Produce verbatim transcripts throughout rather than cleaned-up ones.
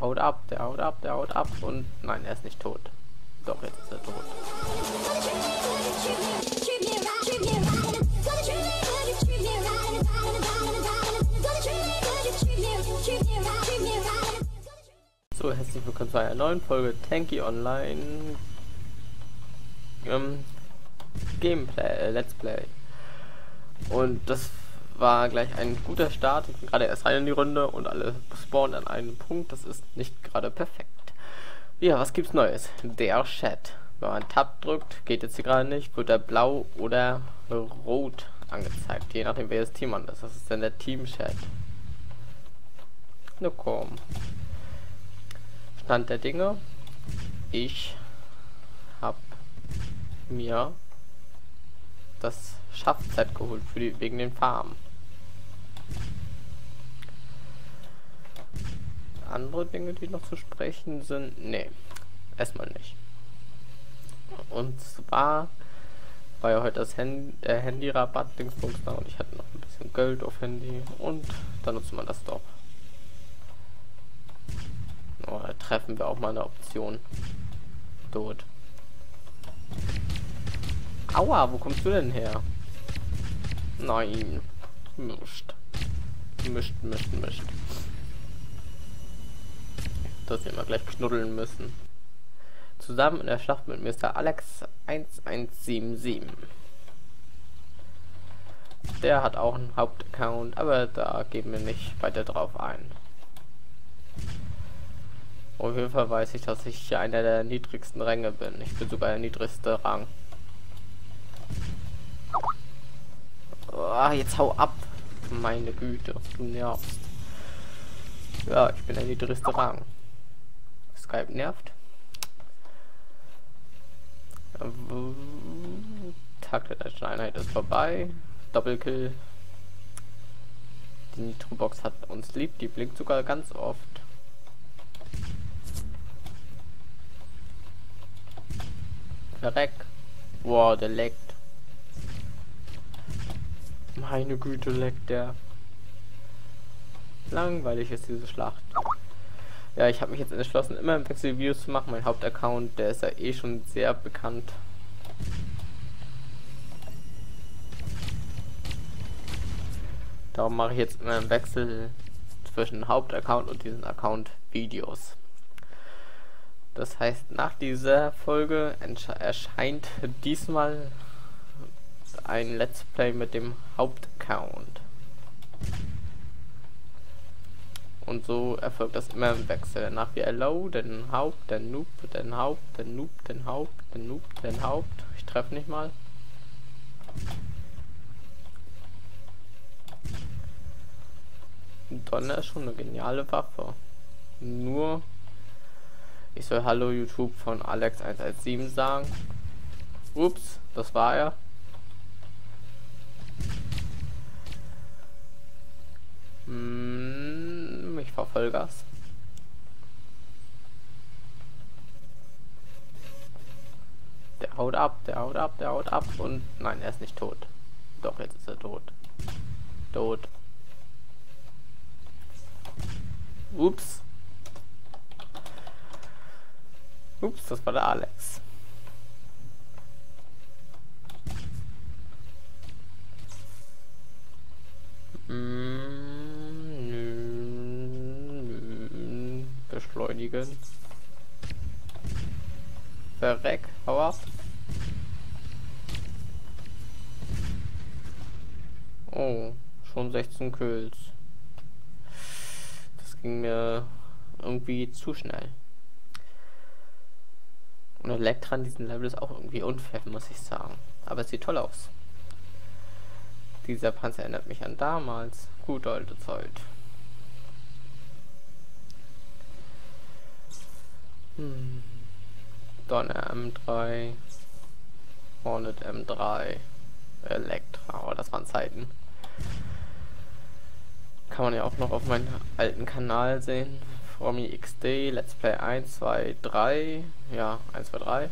haut ab, der haut ab, der haut ab und nein, er ist nicht tot. Doch, jetzt ist er tot. So, herzlich willkommen zu einer neuen Folge Tanki Online ähm, Gameplay, äh, Let's Play. Und das war gleich ein guter Start. Ich bin gerade erst rein in die Runde und alle spawnen an einem Punkt. Das ist nicht gerade perfekt. Ja, was gibt's Neues? Der Chat. Wenn man Tab drückt, geht jetzt hier gerade nicht, wird er blau oder rot angezeigt. Je nachdem, welches Team man ist. Das ist dann der Team-Chat. Na komm. Stand der Dinge. Ich hab mir das Schafzeit geholt für die, wegen den Farmen. Andere Dinge, die noch zu sprechen sind, nee, erstmal nicht. Und zwar war ja heute das Hand, äh, Handy-Rabatt Dingsbums da und ich hatte noch ein bisschen Geld auf Handy und dann nutzt man das doch. Oh, da treffen wir auch mal eine Option. Tot. Aua, wo kommst du denn her? Nein. Mischt. Mischt, mischt, mischt. Dass wir immer gleich knuddeln müssen. Zusammen in der Schlacht mit Mister Alex elf sieben sieben. Der hat auch einen Hauptaccount, aber da gehen wir nicht weiter drauf ein. Auf jeden Fall weiß ich, dass ich hier einer der niedrigsten Ränge bin. Ich bin sogar der niedrigste Rang. Oh, jetzt hau ab! Meine Güte, du nervst. Ja, ich bin der niedrigste Rang. Skype nervt. Tag der deutschen Einheit ist vorbei. Doppelkill. Die Nitrobox hat uns lieb. Die blinkt sogar ganz oft. Verreck. Wow, der leckt. Meine Güte, leckt der. Langweilig ist diese Schlacht. Ja, ich habe mich jetzt entschlossen, immer im Wechsel Videos zu machen. Mein Hauptaccount, der ist ja eh schon sehr bekannt. Darum mache ich jetzt immer im Wechsel zwischen Hauptaccount und diesem Account Videos. Das heißt, nach dieser Folge erscheint diesmal ein Let's Play mit dem Hauptaccount. Und so erfolgt das immer im Wechsel. Danach wie Hello, dann Haupt, dann Noob, dann Haupt, dann Noob, dann Haupt, dann Noob, dann Haupt. Ich treffe nicht mal. Donner ist schon eine geniale Waffe. Nur, ich soll Hallo YouTube von Alex elf sieben sieben sagen. Ups, das war er. Hm. Ich fahr Vollgas. Der haut ab, der haut ab, der haut ab und nein, er ist nicht tot. Doch, jetzt ist er tot. Tot. Ups. Ups, das war der Alex. Mm. Beschleunigen. Verreck, hau ab. Oh, schon sechzehn Kills. Das ging mir irgendwie zu schnell. Und Elektra in diesem Level ist auch irgendwie unfair, muss ich sagen. Aber es sieht toll aus. Dieser Panzer erinnert mich an damals. Gute alte Zeit. Hm. Donner M drei, Hornet M drei, Elektra, oh, das waren Zeiten. Kann man ja auch noch auf meinen alten Kanal sehen. Frommy X D, Let's Play eins, zwei, drei, ja, eins, zwei, drei.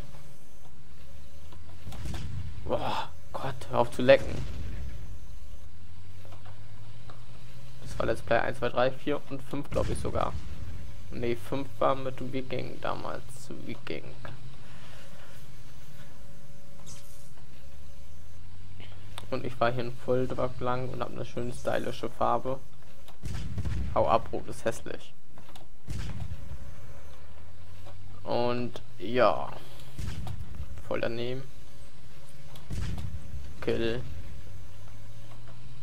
Boah, Gott, hör auf zu lecken. Das war Let's Play eins, zwei, drei, vier und fünf, glaube ich sogar. Ne, fünf war mit Wiking damals. Wiking. Und ich war hier in Volldruck lang und habe eine schöne stylische Farbe. Hau ab, Rot ist hässlich. Und ja. Voll daneben. Kill.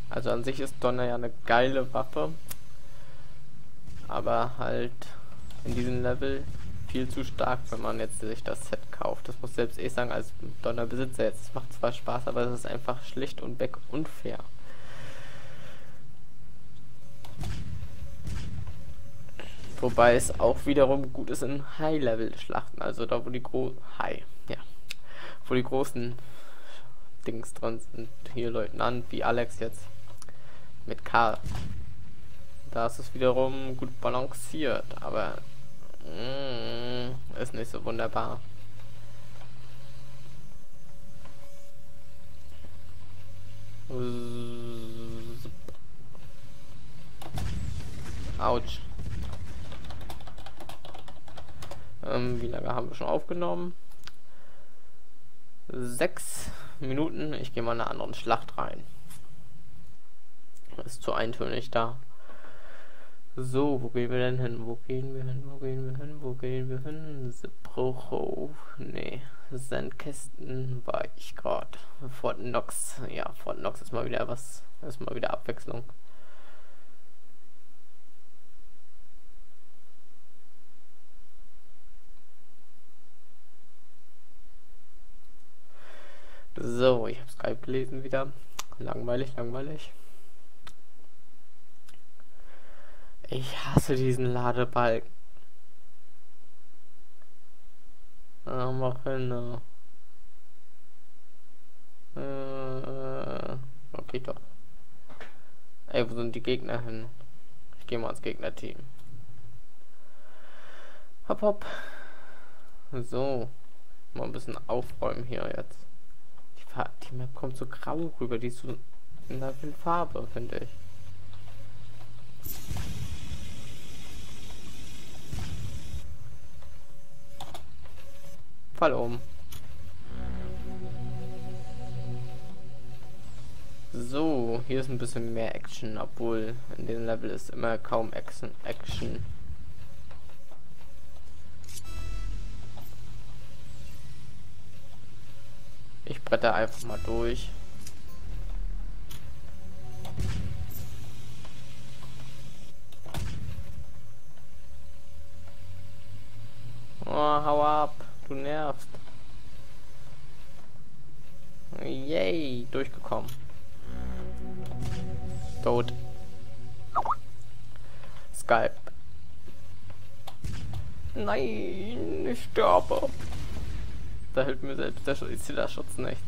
Also an sich ist Donner ja eine geile Waffe. Aber halt in diesem Level viel zu stark, wenn man jetzt sich das Set kauft. Das muss selbst eh sagen, als Donnerbesitzer jetzt. Es macht zwar Spaß, aber es ist einfach schlicht und weg unfair. Wobei es auch wiederum gut ist in High-Level-Schlachten, also da wo die großen High, ja, wo die großen Dings drin sind, hier Leutnant wie Alex jetzt mit K. Da ist es wiederum gut balanciert, aber mm, ist nicht so wunderbar. Autsch. Ähm, wie lange haben wir schon aufgenommen? Sechs Minuten. Ich gehe mal in einer anderen Schlacht rein. Ist zu eintönig da. So, wo gehen wir denn hin? Wo gehen wir hin? Wo gehen wir hin? Wo gehen wir hin? Sibrocho. Nee. Sandkästen war ich gerade. Fort Knox. Ja, Fort Knox ist mal wieder was. Ist mal wieder Abwechslung. So, ich habe Skype gelesen wieder. Langweilig, langweilig. Ich hasse diesen Ladebalken. Ah, mach hin. Äh, okay, doch. Ey, wo sind die Gegner hin? Ich gehe mal ins Gegnerteam. Hopp, hopp. So. Mal ein bisschen aufräumen hier jetzt. Die, die Map kommt so grau rüber. Die ist so in der Farbe, finde ich. Fall um. So, hier ist ein bisschen mehr Action, obwohl in diesem Level ist immer kaum Action. Action. Ich bretter einfach mal durch. Oh, hau ab. Du nervst. Yay, durchgekommen. Tot. Skype. Nein, ich sterbe. Da hilft mir selbst der Suizidschutz nichts.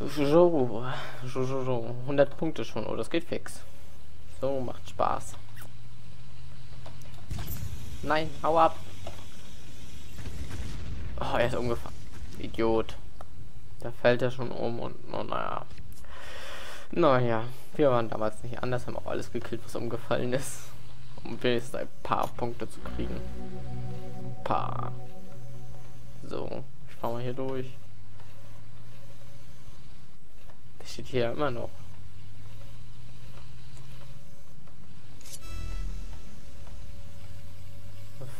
So, hundert Punkte schon, oh, das geht fix. So, macht Spaß. Nein, hau ab! Oh, er ist umgefallen. Idiot. Da fällt er schon um und, oh, naja. Naja, wir waren damals nicht anders, haben auch alles gekillt, was umgefallen ist. Um wenigstens ein paar Punkte zu kriegen. Ein paar. So, ich fahr mal hier durch. Das steht hier immer noch.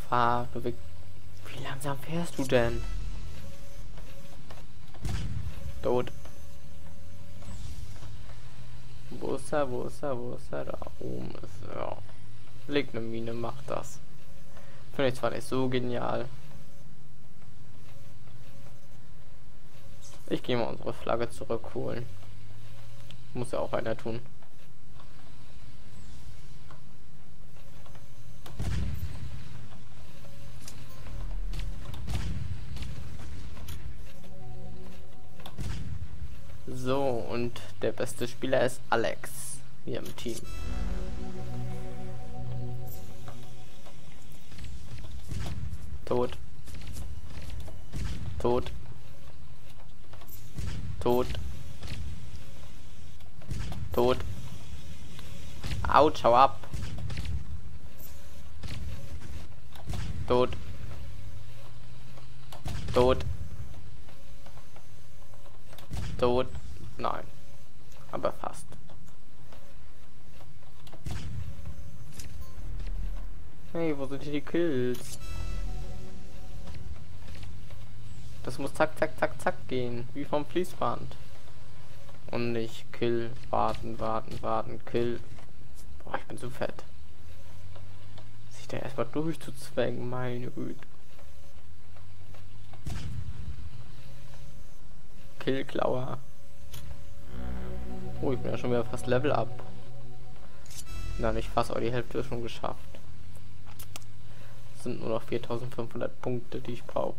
Fahr, bewegt. Wie langsam fährst du denn? Tot. Wo ist er, wo ist er, wo ist er? Da oben ist er. Ja. Legt eine Mine, macht das. Finde ich zwar nicht so genial. Ich gehe mal unsere Flagge zurückholen. Muss ja auch einer tun. So, und der beste Spieler ist Alex hier im Team. Tot. Tot. Tot. Tot. Autsch, hau ab. Tot. Tot. Tot. Nein. Aber fast. Hey, wo sind hier die Kills? Das muss zack, zack, zack, zack gehen. Wie vom Fließband. Und nicht kill, warten, warten, warten, kill. Boah, ich bin so fett. Sich da erstmal durchzuzwängen, meine Güte. Killklauer. Oh, ich bin ja schon wieder fast Level up. Na, nicht fast, aber die Hälfte schon geschafft. Das sind nur noch viertausendfünfhundert Punkte, die ich brauche.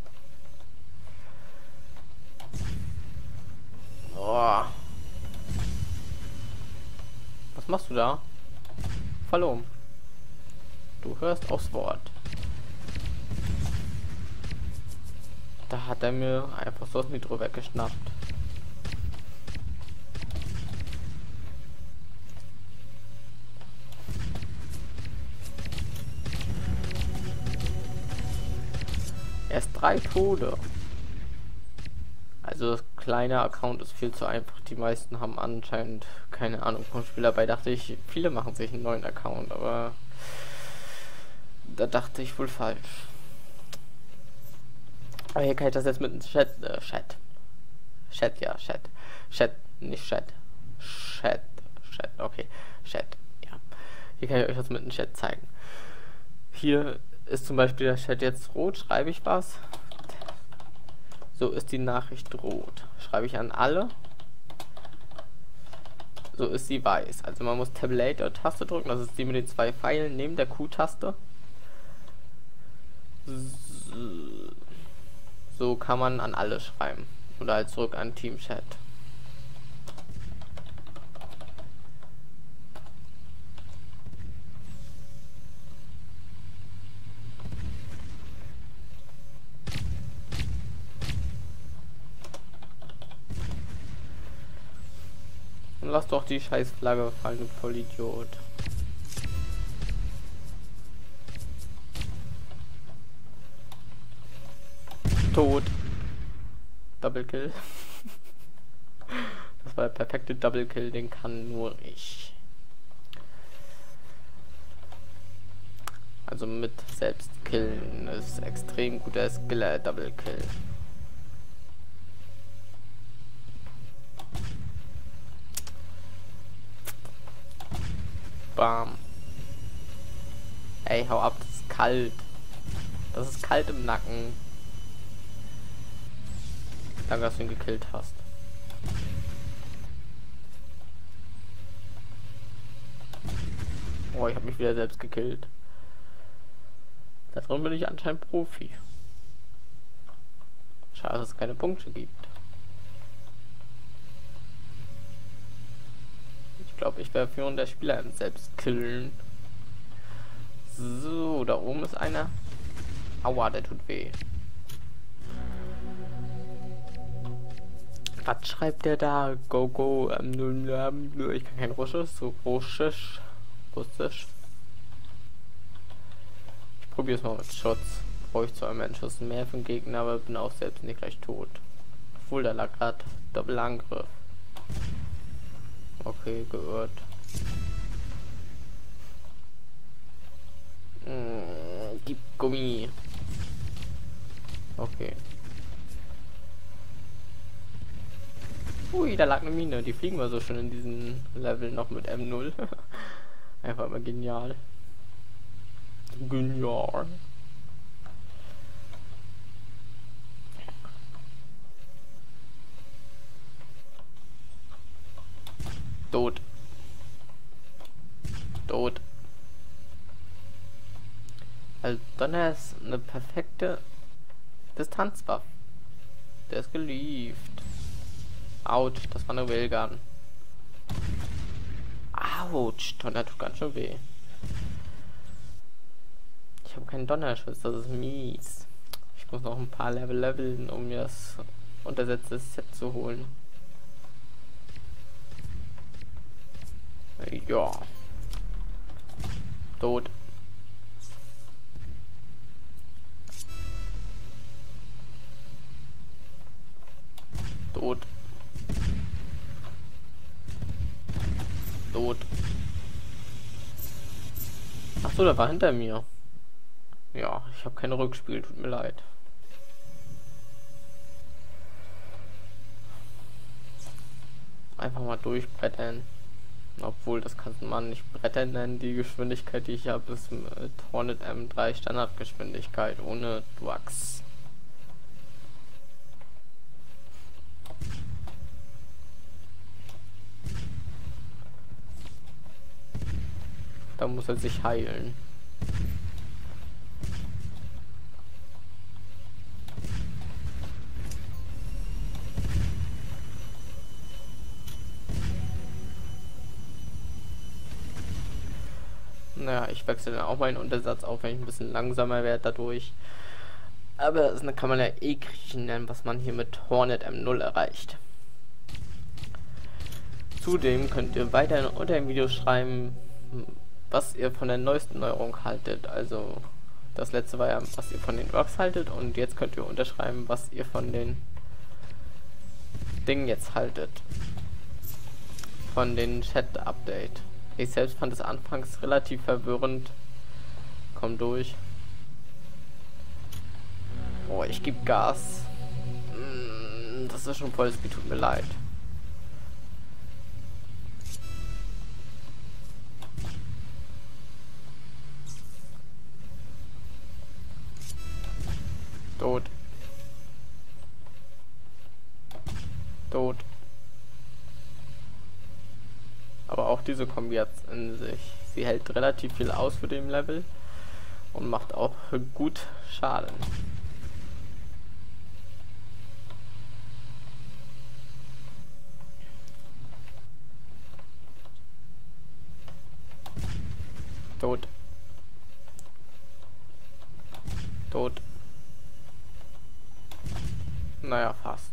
Oh. Was machst du da? Fall um. Du hörst aufs Wort. Da hat er mir einfach so das Nitro weggeschnappt. Erst drei Tode. Also das kleine Account ist viel zu einfach. Die meisten haben anscheinend keine Ahnung vom Spiel. Dabei dachte ich, viele machen sich einen neuen Account, aber da dachte ich wohl falsch. Aber hier kann ich das jetzt mit dem Chat, äh, Chat. Chat, ja, Chat. Chat, nicht Chat. Chat, Chat, okay. Chat, ja. Hier kann ich euch das mit dem Chat zeigen. Hier ist zum Beispiel der Chat jetzt rot, schreibe ich was. So ist die Nachricht rot. Schreibe ich an alle. So ist sie weiß. Also man muss Tabulator-Taste drücken. Das ist die mit den zwei Pfeilen neben der Q-Taste. So kann man an alle schreiben. Oder halt zurück an Teamchat. Lass doch die scheiß Flagge fallen, du Vollidiot. Tot. Double Kill. Das war der perfekte Double Kill, den kann nur ich. Also mit Selbstkillen ist extrem guter Skiller Double Kill. Bam. Ey, hau ab, das ist kalt. Das ist kalt im Nacken. Danke, dass du ihn gekillt hast. Oh, ich habe mich wieder selbst gekillt. Da drin bin ich anscheinend Profi. Schade, dass es keine Punkte gibt. Ich glaube, ich wäre führender Spieler im Selbstkillen. So, da oben ist einer. Aua, der tut weh. Was schreibt der da? Go, go. Ähm, ich kann kein Russisch. So, Russisch. Russisch. Ich probiere es mal mit Schutz. Brauche ich zwar einen Schuss mehr vom Gegner, aber bin auch selbst nicht gleich tot. Obwohl, da lag gerade Doppelangriff. Okay, gehört. Mm, gib Gummi. Okay. Ui, da lag eine Mine. Die fliegen wir so schon in diesem Level noch mit M null. Einfach mal genial. Genial. Tot. Tot. Also Donner ist eine perfekte Distanzwaffe. Der ist gelieft. Autsch, das war eine Wellgarden. Autsch, Donner tut ganz schön weh. Ich habe keinen Donnerschuss, das ist mies. Ich muss noch ein paar Level leveln, um mir das untersetzte Set zu holen. Ja. Tot. Achso, der war hinter mir. Ja, ich habe keine Rückspiel, tut mir leid. Einfach mal durchbrettern. Obwohl, das kann man nicht brettern nennen. Die Geschwindigkeit, die ich habe, ist mit Hornet M drei Standardgeschwindigkeit ohne Drugs. Da muss er sich heilen. Naja, ich wechsle dann auch meinen Untersatz auf, wenn ich ein bisschen langsamer werde dadurch. Aber das kann man ja eh kriechen nennen, was man hier mit Hornet M null erreicht. Zudem könnt ihr weiterhin unter dem Video schreiben, was ihr von der neuesten Neuerung haltet. Also das letzte war ja, was ihr von den Drugs haltet, und jetzt könnt ihr unterschreiben, was ihr von den Dingen jetzt haltet. Von den Chat-Update. Ich selbst fand es anfangs relativ verwirrend. Komm durch. Oh, ich gebe Gas. Das ist schon voll Speed, tut mir leid. Tot. Tot. Aber auch diese Kombi hat es in sich. Sie hält relativ viel aus für den Level und macht auch gut Schaden. Tot. Tot. Naja, fast.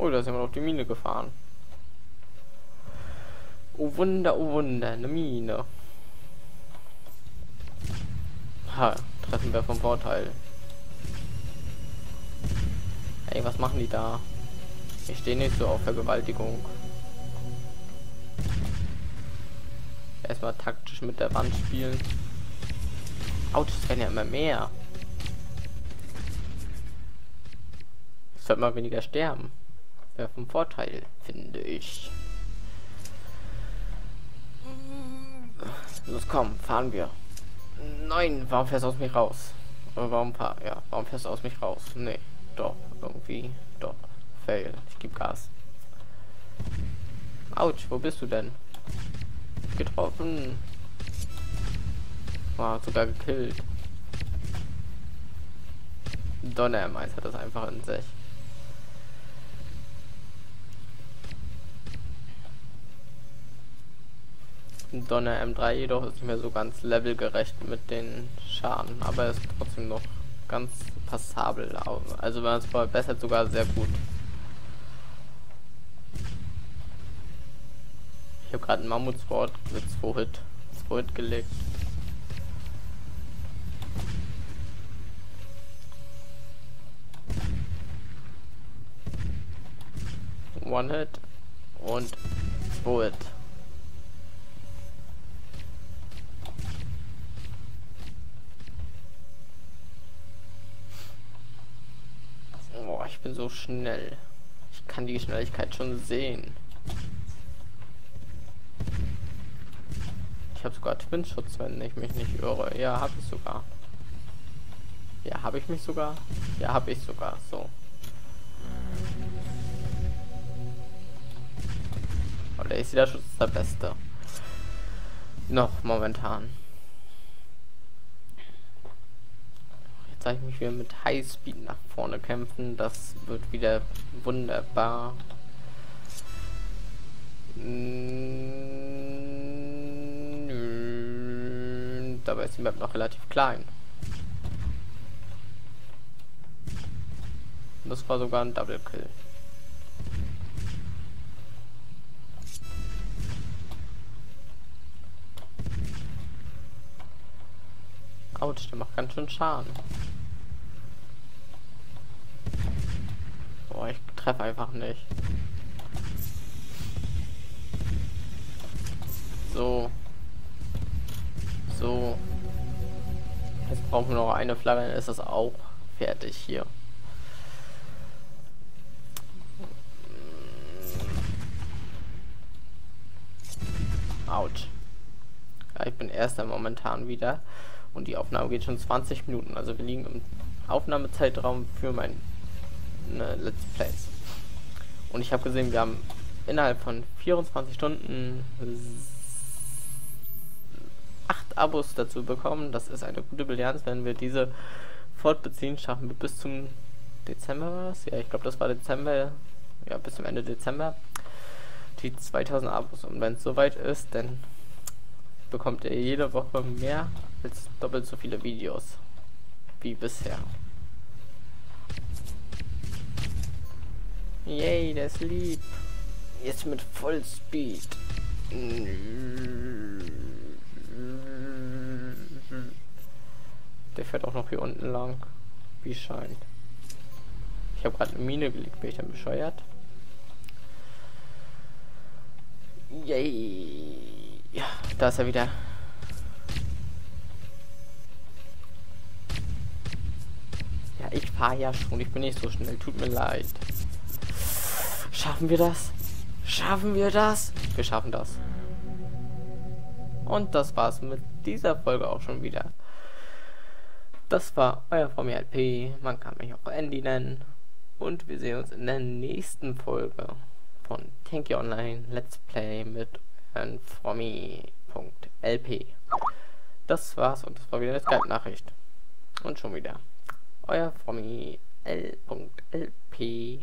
Oh, da sind wir auf die Mine gefahren. Oh Wunder, oh Wunder, eine Mine. Ha, treffen wir vom Vorteil. Ey, was machen die da? Ich stehe nicht so auf Vergewaltigung. Erstmal taktisch mit der Wand spielen. Autos werden ja immer mehr. Es sollte mal weniger sterben. Wäre vom Vorteil, finde ich. Los, komm, fahren wir. Nein, warum fährst du aus mich raus? Oder warum fahr ja, warum fährst du aus mich raus? Nee, doch, irgendwie, doch. Fail, ich gebe Gas. Autsch, wo bist du denn? Getroffen. Wow, sogar gekillt. Donner M eins hat das einfach in sich. Donner M drei jedoch ist nicht mehr so ganz levelgerecht mit den Schaden, aber ist trotzdem noch ganz passabel. Also wenn man es verbessert, sogar sehr gut. Ich habe gerade ein Mammutsport mit zwei Hit, zwei Hit gelegt. One Hit und zwei Hit. Boah, ich bin so schnell. Ich kann die Geschwindigkeit schon sehen. Ich habe sogar Twin-Schutz, wenn ich mich nicht irre. Ja, habe ich sogar. Ja, habe ich mich sogar. Ja, habe ich sogar. So. Oder ist der Schutz der beste? Noch momentan. Jetzt habe ich mich wieder mit Highspeed nach vorne kämpfen. Das wird wieder wunderbar. Hm. Dabei ist die Map noch relativ klein. Das war sogar ein Double Kill. Autsch, der macht ganz schön Schaden. Boah, ich treffe einfach nicht. So. So. Jetzt brauchen wir noch eine Flagge, dann ist das auch fertig hier. Autsch. Ja, ich bin erster momentan wieder und die Aufnahme geht schon zwanzig Minuten. Also wir liegen im Aufnahmezeitraum für mein ne, Let's Plays. Und ich habe gesehen, wir haben innerhalb von vierundzwanzig Stunden acht Abos dazu bekommen. Das ist eine gute Bilanz. Wenn wir diese fortbeziehen, schaffen wir bis zum Dezember was? Ja, ich glaube, das war Dezember. Ja, bis zum Ende Dezember. Die zweitausend Abos. Und wenn es soweit ist, dann bekommt ihr jede Woche mehr als doppelt so viele Videos wie bisher. Yay, der ist lieb. Jetzt mit Vollspeed. Der fährt auch noch hier unten lang. Wie scheint. Ich habe gerade eine Mine gelegt. Bin ich dann bescheuert? Yay. Ja, da ist er wieder. Ja, ich fahre ja schon. Ich bin nicht so schnell. Tut mir leid. Schaffen wir das? Schaffen wir das? Wir schaffen das. Und das war's mit dieser Folge auch schon wieder. Das war euer Frommy L P. Man kann mich auch Andy nennen. Und wir sehen uns in der nächsten Folge von Tanki Online Let's Play mit Frommy Punkt L P. Das war's und das war wieder eine Skype-Nachricht. Und schon wieder. Euer Frommy L Punkt L P.